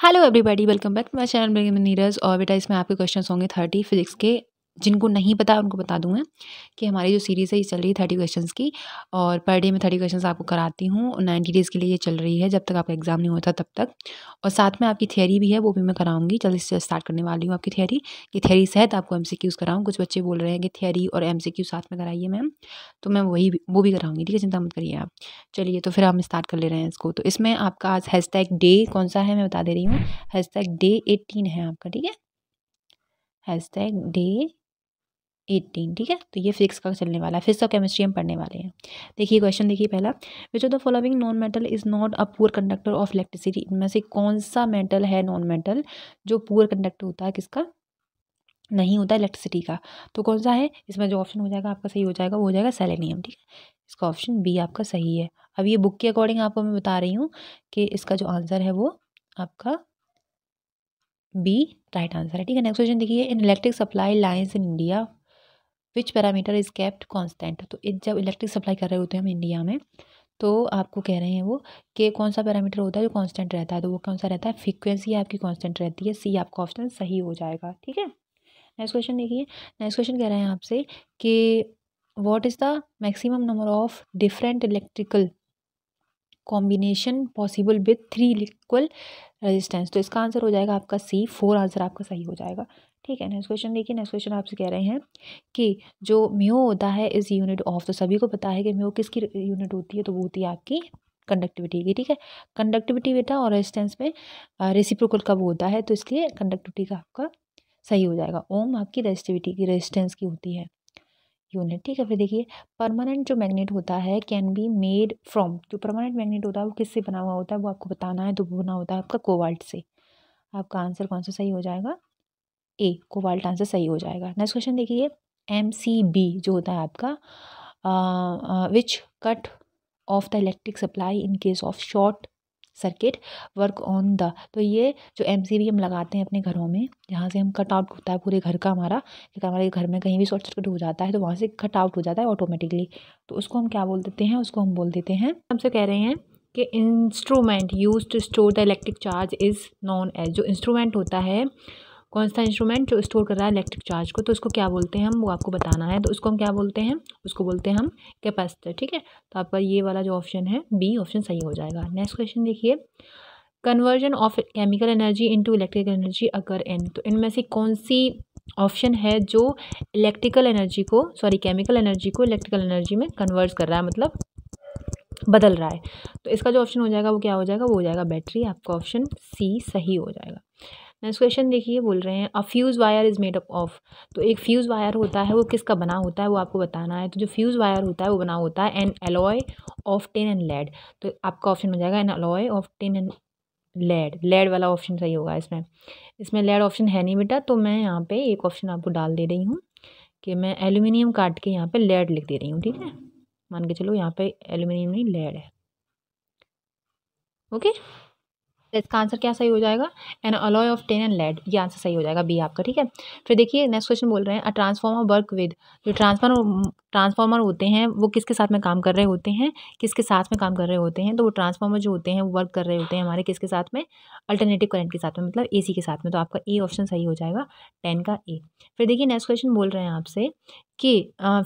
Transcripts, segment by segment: Hello everybody, welcome back to my channel begin with Neeraj. और बेटा इसमें आपके क्वेश्चंस होंगे 30 फिजिक्स के। जिनको नहीं पता उनको बता दूँ मैं कि हमारी जो सीरीज़ है ये चल रही है 30 क्वेश्चंस की, और पर डे मैं 30 क्वेश्चंस आपको कराती हूँ। 90 डेज़ के लिए ये चल रही है, जब तक आपका एग्ज़ाम नहीं होता तब तक। और साथ में आपकी थियरी भी है, वो भी मैं कराऊंगी। जल्दी से स्टार्ट करने वाली हूँ आपकी थियरी, कि थियरी सहित आपको MCQs कराऊँ। कुछ बच्चे बोल रहे हैं कि थियरी और MCQ साथ में कराइए मैम, तो मैं वो भी कराऊँगी। ठीक है, चिंता मत करिए आप। चलिए तो फिर हम स्टार्ट कर ले रहे हैं इसको। तो इसमें आपका आज हैशटैग डे कौन सा है मैं बता दे रही हूँ। हैशटैग डे 18 है आपका। ठीक है, हैशटैग डे 18। ठीक है, तो ये फिजिक्स का चलने वाला है। फिजिक्स और केमिस्ट्री हम पढ़ने वाले हैं। देखिए क्वेश्चन, देखिए पहला, which of the following non metal is not a poor conductor of electricity. इनमें से कौन सा मेटल है नॉन मेटल जो पुअर कंडक्टर होता है, किसका नहीं होता इलेक्ट्रिसिटी का? तो कौन सा है इसमें? जो ऑप्शन हो जाएगा आपका सही हो जाएगा, वो हो जाएगा सेलेनियम। ठीक है, इसका ऑप्शन बी आपका सही है। अब ये बुक के अकॉर्डिंग आपको मैं बता रही हूँ कि इसका जो आंसर है वो आपका बी राइट आंसर है। ठीक है, नेक्स्ट क्वेश्चन देखिए, in electric supply lines in India which parameter is kept constant. तो जब इलेक्ट्रिक सप्लाई कर रहे होते हैं हम इंडिया में, तो आपको कह रहे हैं वो कि कौन सा पैरामीटर होता है जो कांस्टेंट रहता है, तो वो कौन सा रहता है? फ्रीक्वेंसी आपकी कांस्टेंट रहती है। सी आपका ऑप्शन सही हो जाएगा। ठीक है, नेक्स्ट क्वेश्चन देखिए। नेक्स्ट क्वेश्चन कह रहे हैं आपसे कि what is the maximum number of different electrical combination possible with 3 equal resistance. तो इसका आंसर हो जाएगा आपका सी। 4 आंसर आपका सही हो जाएगा। ठीक है, नेक्स्ट क्वेश्चन देखिए। नेक्स्ट क्वेश्चन आपसे कह रहे हैं कि जो म्यू होता है इस यूनिट ऑफ, तो सभी को पता है कि म्यू किसकी यूनिट होती है, तो वो होती है आपकी कंडक्टिविटी की। ठीक है, कंडक्टिविटी बेटा और रेजिस्टेंस में रेसिप्रोकल कब होता है, तो इसलिए कंडक्टिविटी का आपका सही हो जाएगा। ओम आपकी रेजिस्टिविटी की रेजिस्टेंस की होती है यूनिट। ठीक है, फिर देखिए, परमानेंट जो मैग्नेट होता है कैन बी मेड फ्रॉम। जो परमानेंट मैग्नेट होता है वो किससे बना हुआ होता है, वो आपको बताना है, तो वो बना होता है आपका कोबाल्ट से। आपका आंसर कौन सा सही हो जाएगा? ए, कोबाल्ट आंसर सही हो जाएगा। नेक्स्ट क्वेश्चन देखिए, MCB जो होता है आपका, which cut off the electric supply in case of short circuit work on the. तो ये जो MCB हम लगाते हैं अपने घरों में, जहाँ से हम कट आउट होता है पूरे घर का हमारा, लेकिन हमारे घर में कहीं भी शॉर्ट सर्किट हो जाता है तो वहाँ से कट आउट हो जाता है ऑटोमेटिकली, तो उसको हम क्या बोल देते हैं? उसको हम बोल देते हैं, हमसे कह रहे हैं कि instrument use to store the electric charge is known as. जो इंस्ट्रूमेंट होता है, कौन सा इंस्ट्रूमेंट जो स्टोर कर रहा है इलेक्ट्रिक चार्ज को, तो उसको क्या बोलते हैं हम, वो आपको बताना है, तो उसको हम क्या बोलते हैं? उसको बोलते हैं हम कैपेसिटर। ठीक है, तो आपका ये वाला जो ऑप्शन है बी ऑप्शन सही हो जाएगा। नेक्स्ट क्वेश्चन देखिए, conversion of chemical energy into electrical energy अगर एन। तो इनमें से कौन सी ऑप्शन है जो इलेक्ट्रिकल एनर्जी को, सॉरी केमिकल एनर्जी को इलेक्ट्रिकल एनर्जी में कन्वर्ट कर रहा है, मतलब बदल रहा है, तो इसका जो ऑप्शन हो जाएगा वो क्या हो जाएगा? वो हो जाएगा बैटरी। आपका ऑप्शन सी सही हो जाएगा। नेक्स्ट क्वेश्चन देखिए, बोल रहे हैं a fuse wire is made up of. तो एक फ्यूज़ वायर होता है वो किसका बना होता है, वो आपको बताना है, तो जो फ्यूज़ वायर होता है वो बना होता है an alloy of tin and lead. तो आपका ऑप्शन हो जाएगा an alloy of tin and lead. Lead वाला ऑप्शन सही होगा। इसमें लेड ऑप्शन है नहीं बेटा, तो मैं यहाँ पर एक ऑप्शन आपको डाल दे रही हूँ कि मैं एल्यूमिनियम काट के यहाँ पर लेड लिख दे रही हूँ। ठीक है, मान के चलो यहाँ पर एल्यूमिनियम नहीं लेड है। ओके, इसका आंसर क्या सही हो जाएगा? An alloy of tin and lead. ये आंसर सही हो जाएगा बी आपका। ठीक है, फिर देखिए नेक्स्ट क्वेश्चन बोल रहे हैं अ ट्रांसफार्मर वर्क विद। जो ट्रांसफार्मर होते हैं वो किसके साथ में काम कर रहे होते हैं, किसके साथ में काम कर रहे होते हैं, तो वो ट्रांसफार्मर जो होते हैं वो वर्क कर रहे होते हैं हमारे किसके साथ में? अल्टरनेटिव करंट के साथ में, मतलब AC के साथ में। तो आपका ए ऑप्शन सही हो जाएगा, 10 का ए। फिर देखिए नेक्स्ट क्वेश्चन बोल रहे हैं आपसे कि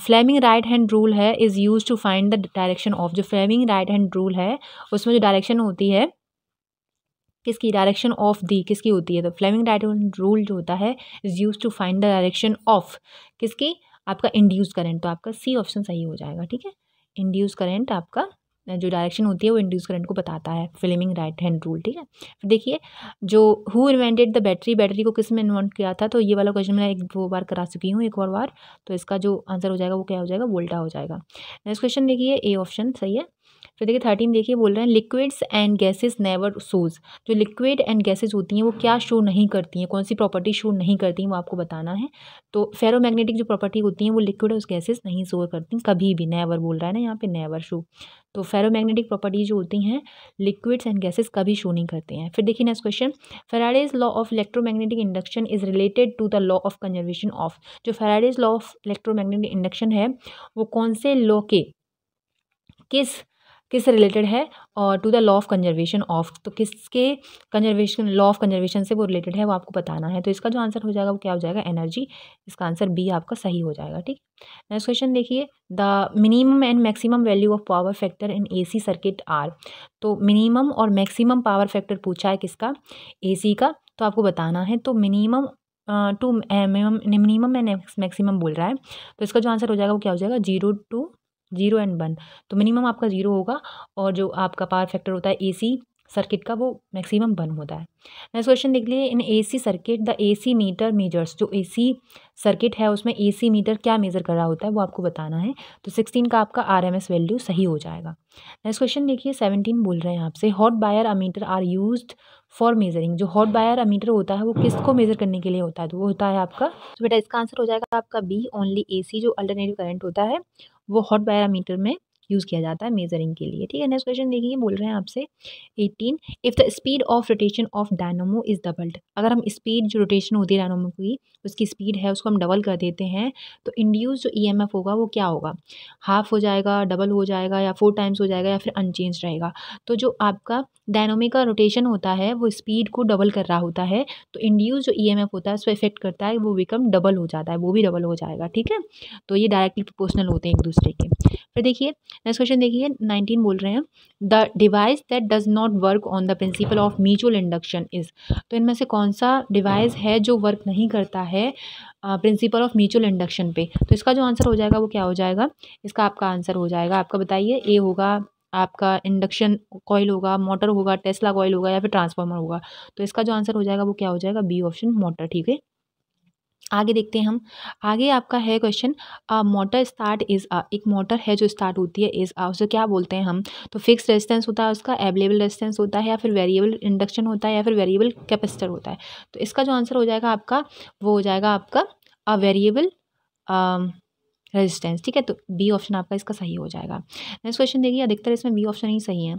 फ्लेमिंग राइट हैंड रूल है is use to find the direction of. जो फ्लेमिंग राइट हैंड रूल है उसमें जो डायरेक्शन होती है किसकी, डायरेक्शन ऑफ दी किसकी होती है, तो फ्लेमिंग राइट हैंड रूल जो होता है is use to find the direction of किसकी, आपका इंड्यूस करंट। तो आपका सी ऑप्शन सही हो जाएगा। ठीक है, इंड्यूस करंट आपका जो डायरेक्शन होती है वो इंड्यूस करंट को बताता है, फ्लेमिंग राइट हैंड रूल। ठीक है, फिर देखिए जो who invented the battery, battery को किसने इन्वेंट किया था, तो ये वाला क्वेश्चन मैं 1-2 बार करा चुकी हूँ, एक और बार, तो इसका जो आंसर हो जाएगा वो क्या हो जाएगा? वोल्टा हो जाएगा। नेक्स्ट क्वेश्चन देखिए, ए ऑप्शन सही है। फिर देखिए 13 देखिए, बोल रहे हैं liquids and gases never shows. जो लिक्विड एंड गैसेस होती हैं वो क्या शो नहीं करती हैं, कौन सी प्रॉपर्टी शो नहीं करती हैं, वो आपको बताना है। तो फेरोमैग्नेटिक जो प्रॉपर्टी होती हैं वो लिक्विड और गैसेस नहीं शो करती कभी भी, नेवर बोल रहा है ना यहाँ पे, नेवर शो। तो फेरोमैग्नेटिक प्रॉपर्टी जो होती हैं लिक्विड्स एंड गैसेस कभी शो नहीं करते हैं। फिर देखिए next question, Faraday's law of electromagnetic induction is related to the law of conservation of. जो Faraday's law of electromagnetic induction है वो कौन से लॉ के, किस किससे रिलेटेड है, और to the law of conservation of, तो किसके कंजर्वेशन, लॉ ऑफ कंजर्वेशन से वो रिलेटेड है, वो आपको बताना है। तो इसका जो आंसर हो जाएगा वो क्या हो जाएगा, एनर्जी। इसका आंसर बी आपका सही हो जाएगा। ठीक, नेक्स्ट क्वेश्चन देखिए, the minimum and maximum value of power factor in AC circuit are, तो मिनिमम और मैक्सिमम पावर फैक्टर पूछा है किसका, एसी का, तो आपको बताना है। तो minimum to minimum and maximum बोल रहा है, तो इसका जो आंसर हो जाएगा वो क्या हो जाएगा, 0 to 0 and 1, तो मिनिमम आपका 0 होगा और जो आपका पावर फैक्टर होता है एसी सर्किट का वो मैक्सिमम 1 होता है। नेक्स्ट क्वेश्चन देख लीजिए, in AC circuit the AC meter measures, जो एसी सर्किट है उसमें एसी मीटर क्या मेजर कर रहा होता है वो आपको बताना है। तो 16 का आपका आरएमएस वैल्यू सही हो जाएगा। नेक्स्ट क्वेश्चन देखिए, 17 बोल रहे हैं आपसे, hot wire ammeter are used for measuring, जो हॉट वायर अमीटर होता है वो किसको मेजर करने के लिए होता है, तो वो होता है आपका, तो बेटा इसका आंसर हो जाएगा आपका बी, ओनली एसी जो अल्टरनेटिव करंट होता है वो हॉट वायर अमीटर में यूज़ किया जाता है मेजरिंग के लिए। ठीक है, नेक्स्ट क्वेश्चन देखिए, बोल रहे हैं आपसे 18, if the speed of rotation of dynamo is doubled, अगर हम स्पीड जो रोटेशन होती है डायनोमो की उसकी स्पीड है उसको हम डबल कर देते हैं तो इंड्यूस जो ईएमएफ होगा वो क्या होगा, हाफ हो जाएगा, डबल हो जाएगा, या 4 times हो जाएगा, या फिर अनचेंज रहेगा। तो जो आपका डायनोमो का रोटेशन होता है वो स्पीड को डबल कर रहा होता है, तो इंड्यूस जो ईएमएफ होता है उसको इफेक्ट करता है, वो बिकम डबल हो जाता है, वो भी डबल हो जाएगा। ठीक है, तो ये डायरेक्टली प्रोपोर्शनल होते हैं एक दूसरे के। फिर देखिए नेक्स्ट क्वेश्चन देखिए, 19 बोल रहे हैं, the device that does not work on the principle of mutual induction is, तो इनमें से कौन सा डिवाइस है जो वर्क नहीं करता है प्रिंसिपल ऑफ म्यूचुअल इंडक्शन पे, तो इसका जो आंसर हो जाएगा वो क्या हो जाएगा, इसका आपका आंसर हो जाएगा, आपका बताइए, ए होगा आपका इंडक्शन कॉइल होगा, मोटर होगा, टेस्ला कॉइल होगा, या फिर ट्रांसफार्मर होगा, तो इसका जो आंसर हो जाएगा वो क्या हो जाएगा, बी ऑप्शन, मोटर। ठीक है, आगे देखते हैं हम, आगे आपका है question, motor start is a, एक मोटर है जो स्टार्ट होती है इज़ आ, उसे क्या बोलते हैं हम, तो फिक्स रेजिस्टेंस होता है उसका, एवेलेबल रेजिस्टेंस होता है, या फिर वेरिएबल इंडक्शन होता है, या फिर वेरिएबल कैपेसिटर होता है, तो इसका जो आंसर हो जाएगा आपका वो हो जाएगा आपका वेरिएबल रेजिस्टेंस। ठीक है, तो बी ऑप्शन आपका इसका सही हो जाएगा। नेक्स्ट क्वेश्चन देखिए, अधिकतर इसमें बी ऑप्शन ही सही है।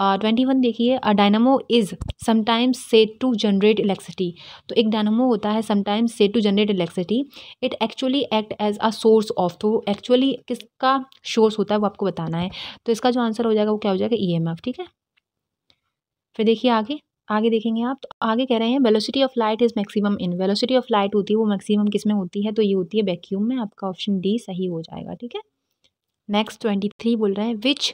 21 देखिए, a dynamo is sometimes said to generate electricity, तो एक डायनामो होता है sometimes said to generate electricity, it actually act as a source of, तो एक्चुअली किसका सोर्स होता है वो आपको बताना है, तो इसका जो आंसर हो जाएगा वो क्या हो जाएगा, ईएमएफ। ठीक है, फिर देखिए आगे, आगे देखेंगे आप, तो आगे कह रहे हैं velocity of light is maximum in, velocity of light होती है वो मैक्सिमम किस में होती है, तो ये होती है वैक्यूम में, आपका ऑप्शन डी सही हो जाएगा। ठीक है, नेक्स्ट 23 बोल रहे हैं, which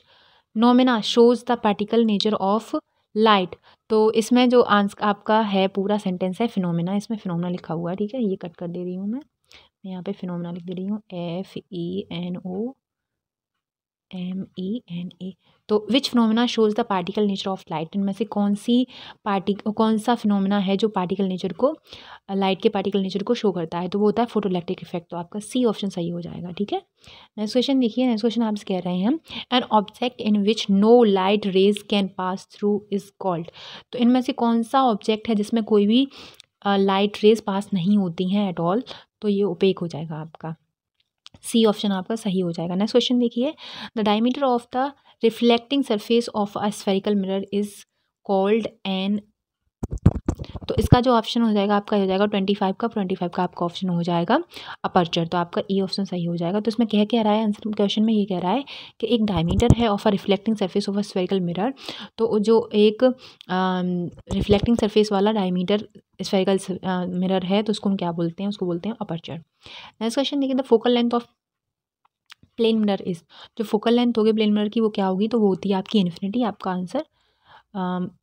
phenomena shows the particle nature of light, तो इसमें जो आंसर आपका है पूरा सेंटेंस है फिनोमेना, इसमें फिनोमेना लिखा हुआ है। ठीक है, ये कट कर दे रही हूँ मैं यहाँ पे फिनोमेना लिख दे रही हूँ, FENOMENA, तो which phenomena shows the particle nature of light, इनमें से कौन सी कौन सा फिनोमेना है जो पार्टिकल नेचर को, लाइट के पार्टिकल नेचर को शो करता है, तो वो होता है फोटो इलेक्ट्रिक इफेक्ट, तो आपका सी ऑप्शन सही हो जाएगा। ठीक है, नेक्स्ट क्वेश्चन देखिए, नेक्स्ट क्वेश्चन आपसे कह रहे हैं, an object in which no light rays can pass through is called, तो इनमें से कौन सा ऑब्जेक्ट है जिसमें कोई भी लाइट रेज पास नहीं होती हैं एट ऑल, तो ये ओपेक हो जाएगा, आपका सी ऑप्शन आपका सही हो जाएगा। नेक्स्ट क्वेश्चन देखिए, the diameter of the reflecting surface of a spherical mirror is called an, तो इसका जो ऑप्शन हो जाएगा आपका हो जाएगा 25 का आपका ऑप्शन हो जाएगा अपर्चर, तो आपका ई ऑप्शन सही हो जाएगा। तो इसमें कह रहा है आंसर क्वेश्चन में, ये कह रहा है कि एक डायमीटर है of a reflecting surface of a spherical mirror, तो जो एक रिफ्लेक्टिंग सरफेस वाला डायमीटर स्फेरिकल मिरर है तो उसको हम क्या बोलते हैं, उसको बोलते हैं अपर्चर। नेक्स्ट क्वेश्चन देखिए, the focal length of plane mirror is, जो फोकल लेंथ होगी प्लेन मिरर की वो क्या होगी, तो वो होती है आपकी इन्फिनिटी, आपका आंसर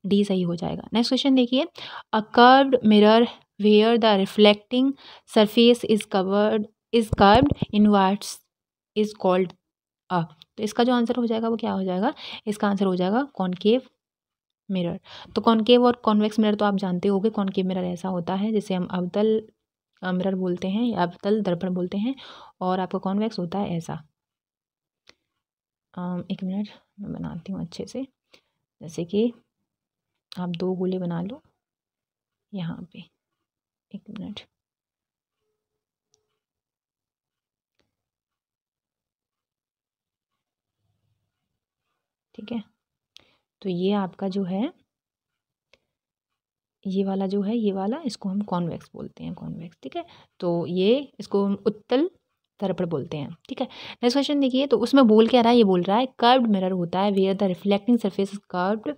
डी सही हो जाएगा। नेक्स्ट क्वेश्चन देखिए, a curved mirror where the reflecting surface is curved inwards is called a, तो इसका जो आंसर हो जाएगा वो क्या हो जाएगा, इसका आंसर हो जाएगा कॉन्केव मिरर। तो कॉन्केव और कॉन्वेक्स मिरर तो आप जानते होंगे, कॉन्केव मिरर ऐसा होता है जिसे हम अवतल मिरर बोलते हैं या अवतल दर्पण बोलते हैं, और आपका कॉन्वेक्स होता है ऐसा, एक मिनट मैं बनाती हूँ अच्छे से, जैसे कि आप 2 गोले बना लो यहाँ पे, एक मिनट, ठीक है, तो ये आपका जो है ये वाला इसको हम कॉन्वेक्स बोलते हैं, कॉन्वेक्स। ठीक है, तो ये इसको हम उत्तल दर्पण बोलते हैं। ठीक है, नेक्स्ट क्वेश्चन देखिए, तो उसमें बोल क्या रहा है, ये बोल रहा है कर्व्ड मिरर होता है where the reflecting surface curved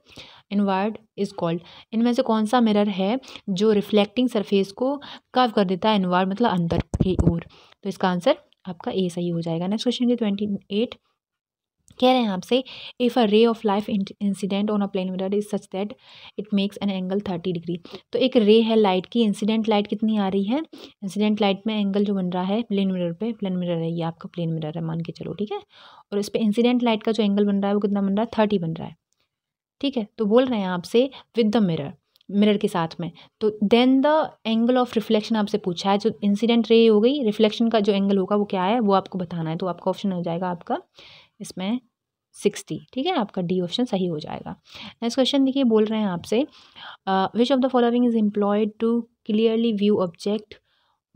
inward is called. इनमें से कौन सा मिरर है जो रिफ्लेक्टिंग सरफेस को कर्व कर देता है इनवर्ड, मतलब अंदर की ओर। तो इसका आंसर आपका ए सही हो जाएगा। नेक्स्ट क्वेश्चन 28 कह रहे हैं आपसे, if a ray of life incident on a plane mirror is such that it makes an angle 30 degree. तो एक रे है लाइट की, इंसिडेंट लाइट कितनी आ रही है, इंसिडेंट लाइट में एंगल जो बन रहा है प्लेन मिरर पे, प्लेन मिरर है ये आपका, प्लेन मिरर है मान के चलो, ठीक है, और इस पर इंसिडेंट लाइट का जो एंगल बन रहा है वो कितना बन रहा है, 30 बन रहा है। ठीक है, तो बोल रहे हैं आपसे विद द मिरर, मिरर के साथ में, तो then the angle of reflection आपसे पूछा है, जो इंसिडेंट रे हो गई, रिफ्लेक्शन का जो एंगल होगा वो क्या है वो आपको बताना है। तो आपका ऑप्शन हो जाएगा आपका इसमें 60। ठीक है, आपका डी ऑप्शन सही हो जाएगा। नेक्स्ट क्वेश्चन देखिए, बोल रहे हैं आपसे which of the following is employed to clearly view object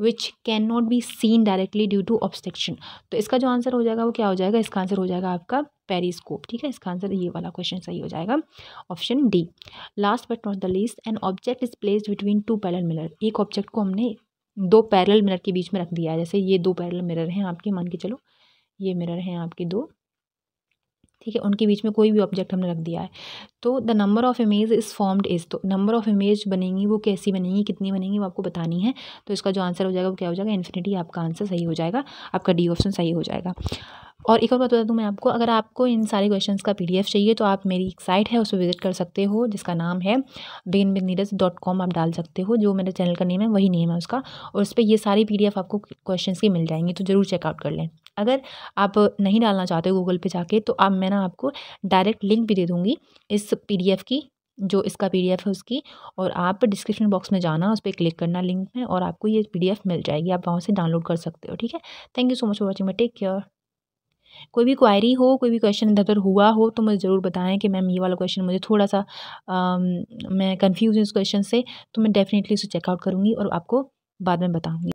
which can not be seen directly due to obstruction. तो इसका जो आंसर हो जाएगा वो क्या हो जाएगा, इसका आंसर हो जाएगा आपका पेरिस्कोप। ठीक है, इसका आंसर ये वाला क्वेश्चन सही हो जाएगा, option D. Last but not the least, an object is placed between two parallel mirror. एक ऑब्जेक्ट को हमने दो पैरेलल मिरर के बीच में रख दिया है, जैसे ये दो पैरेलल मिरर हैं आपके, मान के चलो ये मिरर हैं आपके दो, ठीक है, उनके बीच में कोई भी ऑब्जेक्ट हमने रख दिया है। तो the number of image is formed is, तो नंबर ऑफ इमेज बनेंगी वो कैसी बनेंगी, कितनी बनेंगी वो आपको बतानी है। तो इसका जो आंसर हो जाएगा वो क्या हो जाएगा, इन्फिनिटी आपका आंसर सही हो जाएगा, आपका डी ऑप्शन सही हो जाएगा। और एक और बात बता दूं मैं आपको, अगर आपको इन सारे क्वेश्चंस का पीडीएफ चाहिए तो आप मेरी एक साइट है उस पर विजिट कर सकते हो, जिसका नाम है beginwithniraj.com, आप डाल सकते हो, जो मेरे चैनल का नेम है वही नेम है उसका, और उस पर ये सारी पीडीएफ आपको क्वेश्चंस की मिल जाएंगी, तो ज़रूर चेकआउट कर लें। अगर आप नहीं डालना चाहते हो गूगल पर जाके, तो आप मैं ना आपको डायरेक्ट लिंक भी दे दूँगी इस पीडीएफ की, जो इसका पीडीएफ है उसकी, और आप डिस्क्रिप्शन बॉक्स में जाना, उस पर क्लिक करना लिंक में, और आपको ये पीडीएफ मिल जाएगी, आप वहाँ से डाउनलोड कर सकते हो। ठीक है, thank you so much for watching, take care. कोई भी क्वायरी हो, कोई भी क्वेश्चन इधर उधर हुआ हो तो मुझे ज़रूर बताएं कि मैम ये वाला क्वेश्चन मुझे थोड़ा सा मैं कंफ्यूज हूँ इस क्वेश्चन से, तो मैं डेफिनेटली उसे चेकआउट करूँगी और आपको बाद में बताऊँगी।